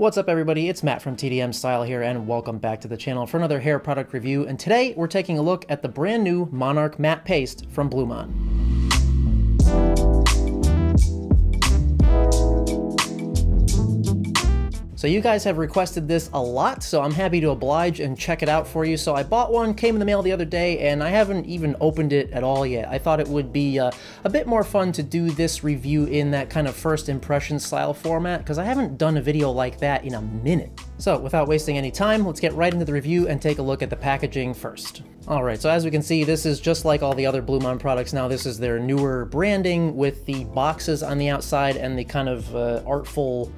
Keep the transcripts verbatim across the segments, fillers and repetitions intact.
What's up everybody, it's Matt from T D M Style here and welcome back to the channel for another hair product review, and today we're taking a look at the brand new Monarch Matte Paste from BluMaan. So you guys have requested this a lot, so I'm happy to oblige and check it out for you. So I bought one, came in the mail the other day, and I haven't even opened it at all yet. I thought it would be uh, a bit more fun to do this review in that kind of first impression style format, because I haven't done a video like that in a minute. So without wasting any time, let's get right into the review and take a look at the packaging first. All right, so as we can see, this is just like all the other BluMaan products now. This is their newer branding with the boxes on the outside and the kind of uh, artful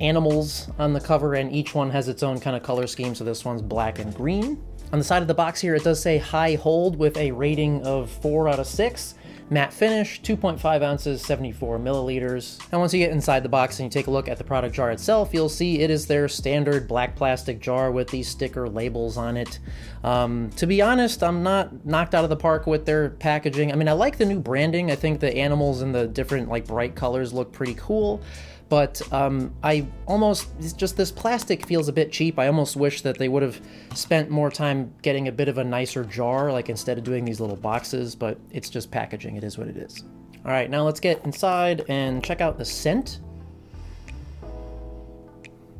animals on the cover, and each one has its own kind of color scheme. So this one's black and green. On the side of the box here, it does say high hold with a rating of four out of six. Matte finish, two point five ounces, seventy-four milliliters. And once you get inside the box and you take a look at the product jar itself, you'll see it is their standard black plastic jar with these sticker labels on it. Um, to be honest, I'm not knocked out of the park with their packaging. I mean, I like the new branding. I think the animals and the different like bright colors look pretty cool. But um, I almost, it's just this plastic feels a bit cheap. I almost wish that they would have spent more time getting a bit of a nicer jar, like instead of doing these little boxes, but it's just packaging, it is what it is. All right, now let's get inside and check out the scent.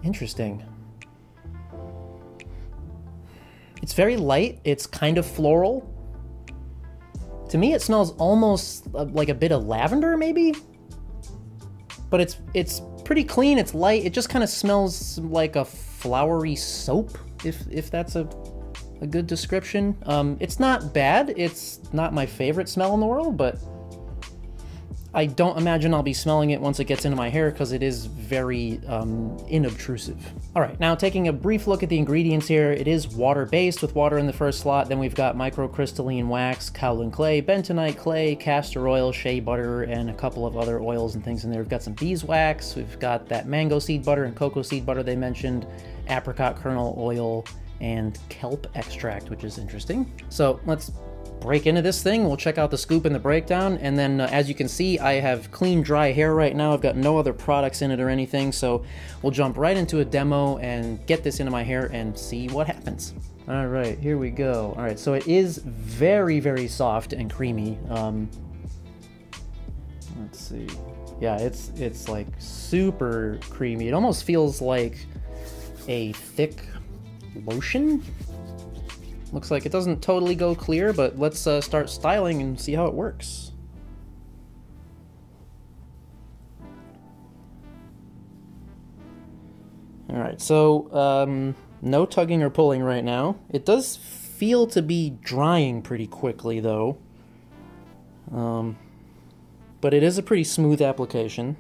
Interesting. It's very light, it's kind of floral. To me, it smells almost like a bit of lavender maybe? But it's it's pretty clean, it's light, it just kind of smells like a flowery soap, if if that's a, a good description. Um, it's not bad, it's not my favorite smell in the world, but I don't imagine I'll be smelling it once it gets into my hair because it is very um, inobtrusive. All right, now taking a brief look at the ingredients here, it is water-based with water in the first slot, then we've got microcrystalline wax, kaolin clay, bentonite clay, castor oil, shea butter, and a couple of other oils and things in there. We've got some beeswax, we've got that mango seed butter and cocoa seed butter they mentioned, apricot kernel oil, and kelp extract, which is interesting. So let's break into this thing. We'll check out the scoop and the breakdown, and then uh, as you can see, I have clean dry hair right now. I've got no other products in it or anything, so we'll jump right into a demo and get this into my hair and see what happens. All right, here we go. All right, so it is very very soft and creamy. Um, let's see. Yeah, it's it's like super creamy. It almost feels like a thick lotion. Looks like it doesn't totally go clear, but let's uh, start styling and see how it works. All right, so um, no tugging or pulling right now. It does feel to be drying pretty quickly though. Um, but it is a pretty smooth application.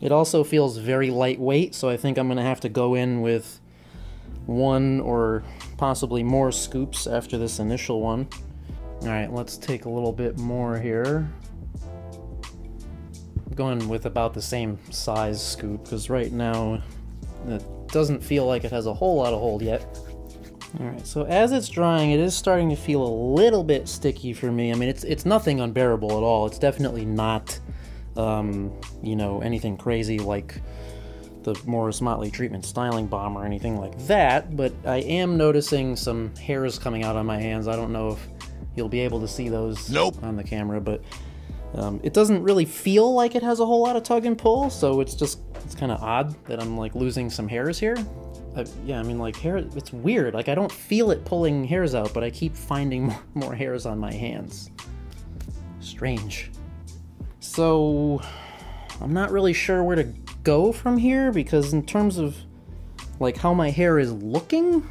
It also feels very lightweight, so I think I'm gonna have to go in with one or possibly more scoops after this initial one. All right, let's take a little bit more here. I'm going with about the same size scoop because right now it doesn't feel like it has a whole lot of hold yet. All right, so as it's drying, it is starting to feel a little bit sticky for me. I mean, it's it's nothing unbearable at all. It's definitely not, um, you know, anything crazy like the Morris Motley Treatment Styling Bomb or anything like that, but I am noticing some hairs coming out on my hands. I don't know if you'll be able to see those nope. on the camera, but um, it doesn't really feel like it has a whole lot of tug and pull, so it's just, it's kind of odd that I'm like losing some hairs here. I, yeah, I mean like hair, it's weird. Like I don't feel it pulling hairs out, but I keep finding more, more hairs on my hands. Strange. So I'm not really sure where to go go from here, because in terms of like how my hair is looking,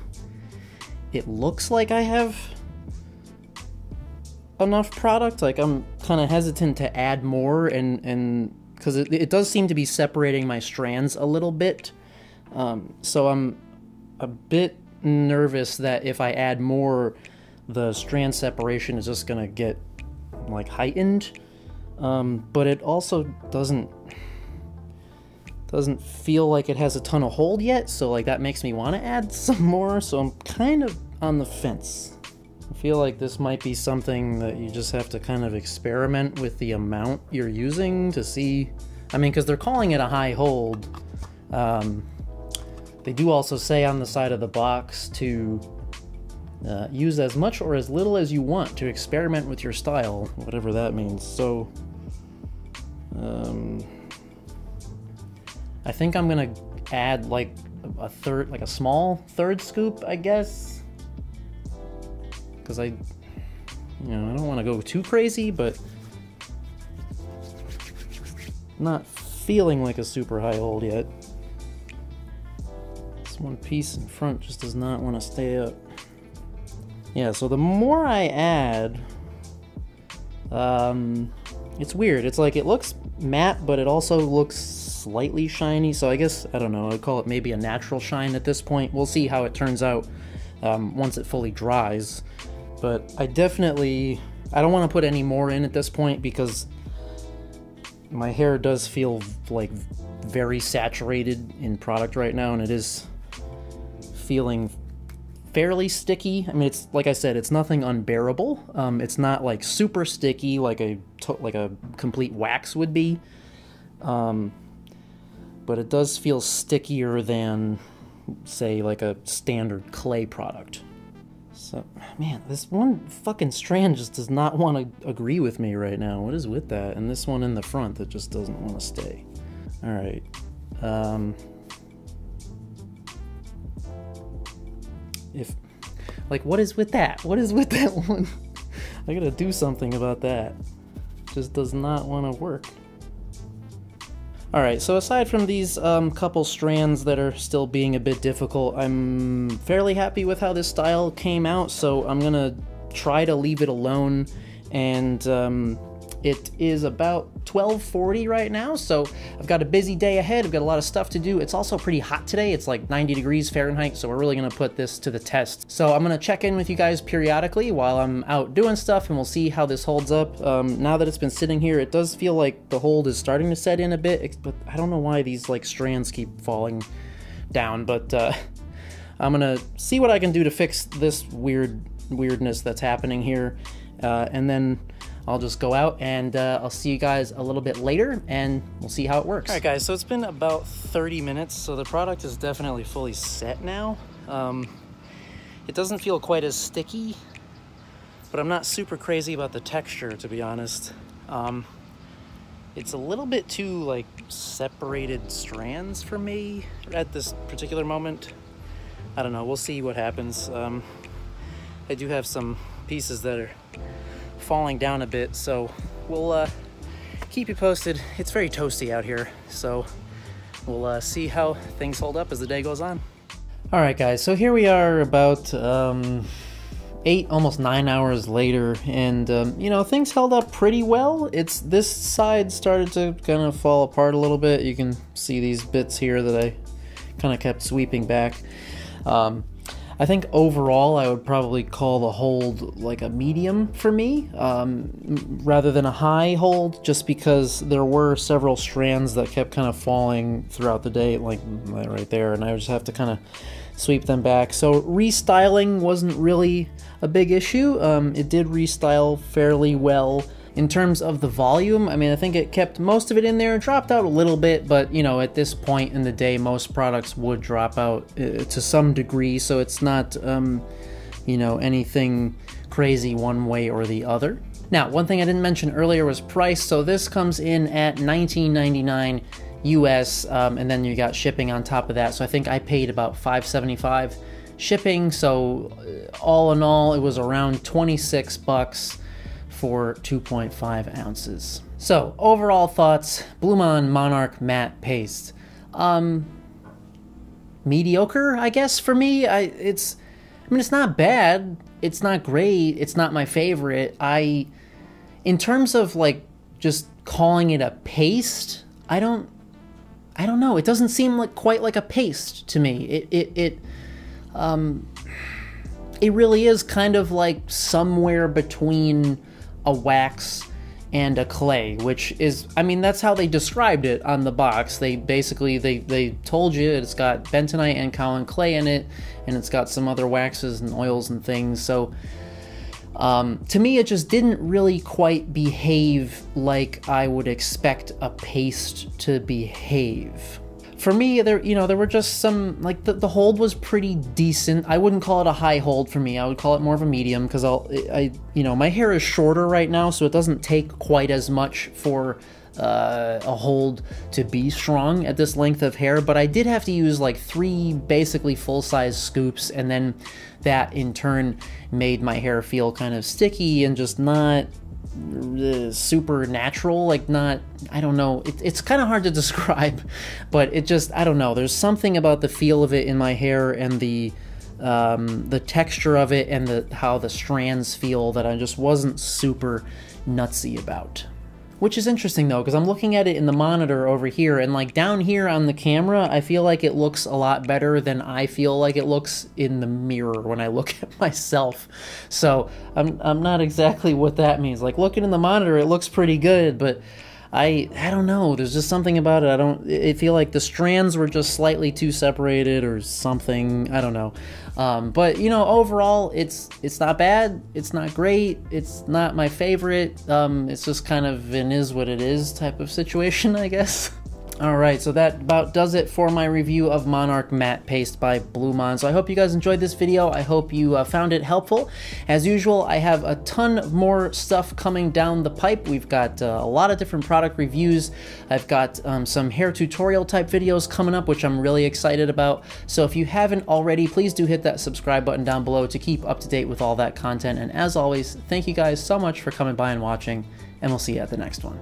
it looks like I have enough product. Like I'm kind of hesitant to add more, and and because it, it does seem to be separating my strands a little bit, um, so I'm a bit nervous that if I add more, the strand separation is just gonna get like heightened, um, but it also doesn't Doesn't feel like it has a ton of hold yet, so like that makes me want to add some more, so I'm kind of on the fence. I feel like this might be something that you just have to kind of experiment with the amount you're using to see. I mean, because they're calling it a high hold, um, They do also say on the side of the box to uh, use as much or as little as you want to experiment with your style, whatever that means. So um, I think I'm gonna add like a third, like a small third scoop, I guess, because I, you know, I don't want to go too crazy, but I'm not feeling like a super high hold yet. This one piece in front just does not want to stay up. Yeah, so the more I add, um, it's weird. It's like it looks matte, but it also looks slightly shiny. So I guess, I don't know, I'd call it maybe a natural shine at this point. We'll see how it turns out um, once it fully dries. But I definitely, I don't want to put any more in at this point because my hair does feel like very saturated in product right now, and it is feeling fairly sticky. I mean, it's like I said, it's nothing unbearable. Um, it's not like super sticky like a like a complete wax would be, um, but it does feel stickier than, say, like a standard clay product. So, man, this one fucking strand just does not want to agree with me right now. What is with that? And this one in the front that just doesn't want to stay. All right. Um, if, like, what is with that? What is with that one? I gotta do something about that. Just does not want to work. All right, so aside from these um, couple strands that are still being a bit difficult, I'm fairly happy with how this style came out, so I'm gonna try to leave it alone. And um, it is about twelve forty right now, so I've got a busy day ahead. I've got a lot of stuff to do. It's also pretty hot today. It's like ninety degrees Fahrenheit, so we're really gonna put this to the test. So I'm gonna check in with you guys periodically while I'm out doing stuff, and we'll see how this holds up. Um, now that it's been sitting here, it does feel like the hold is starting to set in a bit, but I don't know why these like strands keep falling down, but uh, I'm gonna see what I can do to fix this weird weirdness that's happening here, uh, and then I'll just go out and uh, I'll see you guys a little bit later and we'll see how it works. All right guys, so it's been about thirty minutes, so the product is definitely fully set now. Um, it doesn't feel quite as sticky, but I'm not super crazy about the texture, to be honest. Um, it's a little bit too like separated strands for me at this particular moment. I don't know, we'll see what happens. Um, I do have some pieces that are falling down a bit, so we'll uh, keep you posted. It's very toasty out here, so we'll uh, see how things hold up as the day goes on. All right guys, so here we are about um, eight, almost nine hours later, and um, you know, things held up pretty well. It's this side started to kind of fall apart a little bit. You can see these bits here that I kind of kept sweeping back. Um, I think overall I would probably call the hold like a medium for me, um, rather than a high hold, just because there were several strands that kept kind of falling throughout the day, like right there, and I would just have to kind of sweep them back. So restyling wasn't really a big issue. Um, it did restyle fairly well. In terms of the volume, I mean, I think it kept most of it in there, dropped out a little bit, but you know, at this point in the day, most products would drop out uh, to some degree, so it's not, um, you know, anything crazy one way or the other. Now, one thing I didn't mention earlier was price, so this comes in at nineteen ninety-nine U S, um, and then you got shipping on top of that, so I think I paid about five seventy-five shipping, so all in all, it was around twenty-six bucks. For two point five ounces. So overall thoughts, BluMaan Monarch Matte Paste. Um, mediocre, I guess, for me. I, it's, I mean, it's not bad. It's not great. It's not my favorite. I, in terms of like just calling it a paste, I don't, I don't know. It doesn't seem like quite like a paste to me. It, it, it, um, it really is kind of like somewhere between a wax and a clay, which is, I mean, that's how they described it on the box. They basically, they, they told you it's got bentonite and kaolin clay in it, and it's got some other waxes and oils and things. So um, to me, it just didn't really quite behave like I would expect a paste to behave. for me, there, you know, there were just some, like, the, the hold was pretty decent. I wouldn't call it a high hold for me. I would call it more of a medium, because I'll, I, you know, my hair is shorter right now, so it doesn't take quite as much for uh, a hold to be strong at this length of hair. But I did have to use like three basically full-size scoops, and then that in turn made my hair feel kind of sticky and just not Uh, super natural, like not, I don't know, it, it's kind of hard to describe, but it just, I don't know, there's something about the feel of it in my hair and the um, the texture of it and the how the strands feel that I just wasn't super nutsy about. Which is interesting though, because I'm looking at it in the monitor over here, and like down here on the camera, I feel like it looks a lot better than I feel like it looks in the mirror when I look at myself. So I'm, I'm not exactly what that means. Like looking in the monitor, it looks pretty good, but I, I don't know. There's just something about it. I don't, I feel like the strands were just slightly too separated or something. I don't know. Um, but you know, overall, it's it's not bad. It's not great. It's not my favorite. Um, it's just kind of an is what it is type of situation, I guess. All right, so that about does it for my review of Monarch Matte Paste by BluMaan. So I hope you guys enjoyed this video. I hope you uh, found it helpful. As usual, I have a ton more stuff coming down the pipe. We've got uh, a lot of different product reviews. I've got um, some hair tutorial type videos coming up, which I'm really excited about. So if you haven't already, please do hit that subscribe button down below to keep up to date with all that content. And as always, thank you guys so much for coming by and watching, and we'll see you at the next one.